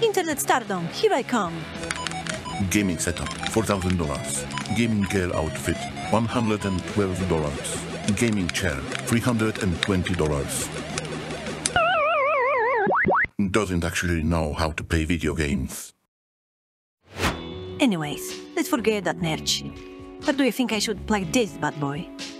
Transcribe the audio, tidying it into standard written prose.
Internet stardom, here I come. Gaming setup, $4,000. Gaming girl outfit, $112. Gaming chair, $320. Doesn't actually know how to play video games. Anyways, let's forget that nerd shit. Where do you think I should plug this bad boy?